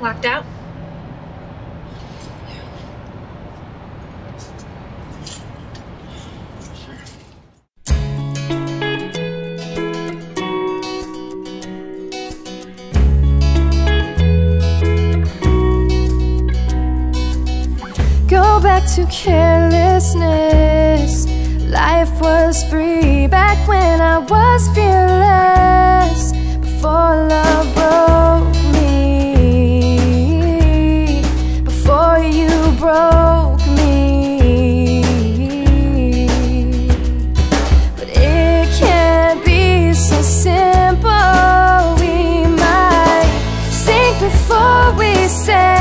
Locked out? Go back to carelessness. Life was free back when I was fearless, before love broke me, before you broke me. But it can't be so simple. We might sink before we sail.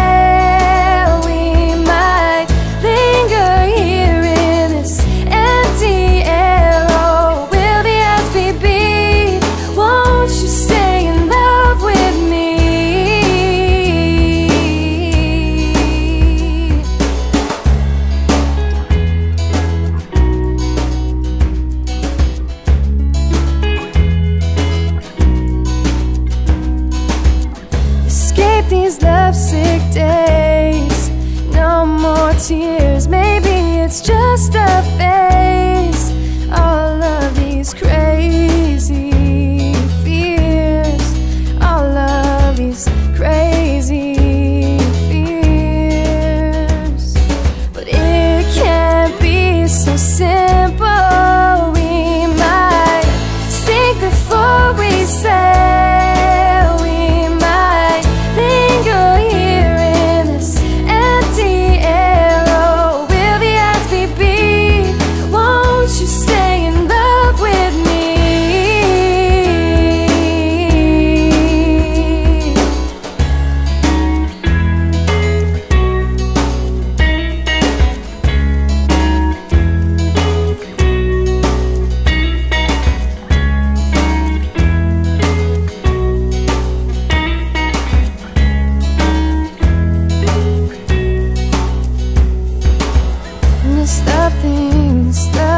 These lovesick days, no more tears. Maybe it's just a phase. All of these crazy fears, all of these crazy fears. But it can't be so simple. We might sink before we sail. Things that